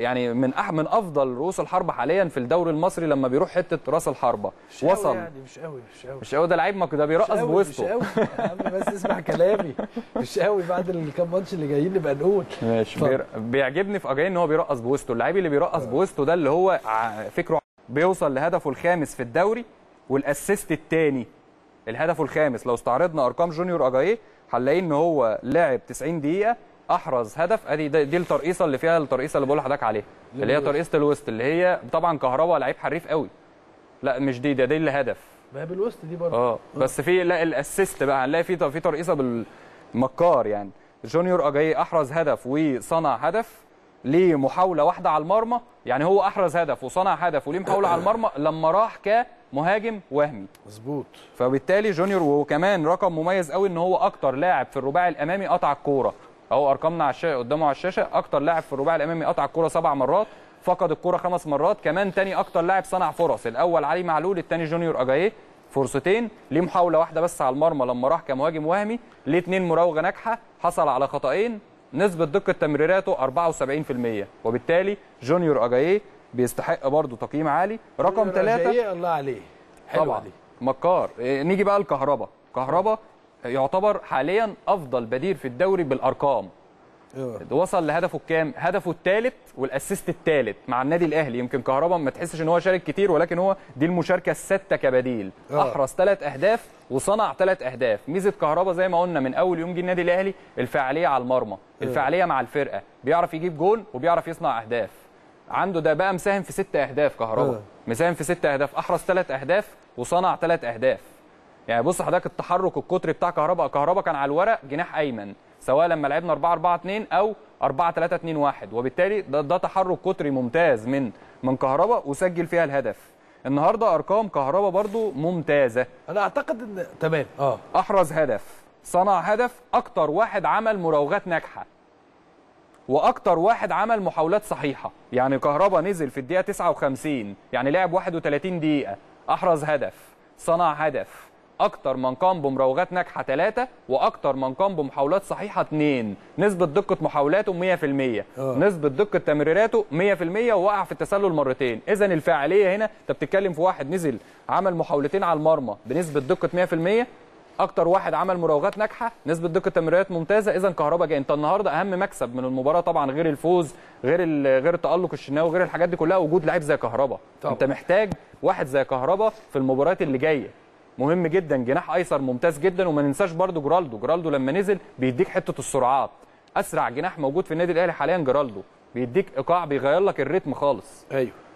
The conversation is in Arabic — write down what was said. يعني من افضل رؤوس الحربة حاليا في الدوري المصري لما بيروح حته راس الحربة وصل يعني مش قوي ده لعيب ما كده بيرقص بوسطه. مش قوي يا عم بس اسمع كلامي مش قوي. بعد الكام ماتش اللي جايين نبقى نقول ماشي. بيعجبني في أجاي ان هو بيرقص بوسطه. اللعيب اللي بيرقص بوسطه ده اللي هو فكره بيوصل لهدفه الخامس في الدوري والاسيست الثاني الهدف الخامس. لو استعرضنا ارقام جونيور أجاي هنلاقي ان هو لاعب 90 دقيقه احرز هدف. ادي دي الترقيصه اللي فيها الترقيصه اللي بقول لحضرتك عليها اللي هي ترقيصه الوسط اللي هي طبعا كهربا لعيب حريف قوي. لا مش دي ده دي اللي هدف بقى بالوسط دي برضه بس في لا الاسيست بقى هنلاقي في ترقيصه بالمكار. يعني جونيور أجاي احرز هدف وصنع هدف ليه محاوله واحده على المرمى. يعني هو احرز هدف وصنع هدف وليه محاوله على المرمى لما راح كمهاجم وهمي مظبوط. فبالتالي جونيور وكمان رقم مميز قوي ان هو اكتر لاعب في الرباعي الامامي قطع الكوره اهو ارقامنا على الشاشه قدامه على الشاشه. اكتر لاعب في الرباعي الامامي قطع الكوره 7 مرات فقد الكوره 5 مرات. كمان تاني اكتر لاعب صنع فرص. الاول علي معلول الثاني جونيور أجاي فرصتين ليه محاوله واحده بس على المرمى لما راح كمهاجم وهمي ليه 2 مراوغه ناجحه حصل على خطأين. نسبه دقه تمريراته 74%. وبالتالي جونيور أجاي بيستحق برضه تقييم عالي. رقم 3 الله عليه طبعا مكار. نيجي بقى لكهربا. كهربا يعتبر حاليا افضل بديل في الدوري بالارقام. وصل لهدفه الكام؟ هدفه الثالث والاسيست الثالث مع النادي الاهلي. يمكن كهربا ما تحسش ان هو شارك كتير ولكن هو دي المشاركه السادسه كبديل. احرز 3 اهداف وصنع 3 اهداف. ميزه كهربا زي ما قلنا من اول يوم جه النادي الاهلي الفاعليه على المرمى الفاعليه مع الفرقه. بيعرف يجيب جول وبيعرف يصنع اهداف. عنده ده بقى مساهم في 6 اهداف. كهربا مساهم في 6 اهداف احرز 3 اهداف وصنع 3 اهداف. يعني بص حضرتك التحرك القطري بتاع كهربا كان على الورق جناح ايمن سواء لما لعبنا 4-4-2 او 4-3-2-1 وبالتالي ده تحرك قطري ممتاز من كهربا وسجل فيها الهدف. النهارده ارقام كهربا برضو ممتازه. انا اعتقد ان تمام احرز هدف صنع هدف اكتر واحد عمل مراوغات ناجحه واكتر واحد عمل محاولات صحيحه. يعني كهربا نزل في الدقيقه 59 يعني لعب 31 دقيقه احرز هدف صنع هدف. أكتر من قام بمراوغات ناجحة 3 وأكتر من قام بمحاولات صحيحة 2. نسبة دقة محاولاته 100%. نسبة دقة تمريراته 100% ووقع في التسلل 2 مرات. إذا الفاعلية هنا أنت بتتكلم في واحد نزل عمل محاولتين على المرمى بنسبة دقة 100%. أكتر واحد عمل مراوغات ناجحة نسبة دقة تمريرات ممتازة. إذا كهربا جاي أنت النهاردة أهم مكسب من المباراة طبعا غير الفوز غير التألق الشناوي غير الحاجات دي كلها وجود لعيب زي كهربا. أنت محتاج واحد زي كهربا في المباريات اللي جاية. مهم جدا جناح ايسر ممتاز جدا. وما ننساش برده جرالدو لما نزل بيديك حته السرعات. اسرع جناح موجود في النادي الاهلي حاليا جرالدو بيديك ايقاع بيغير لك الريتم خالص. ايوه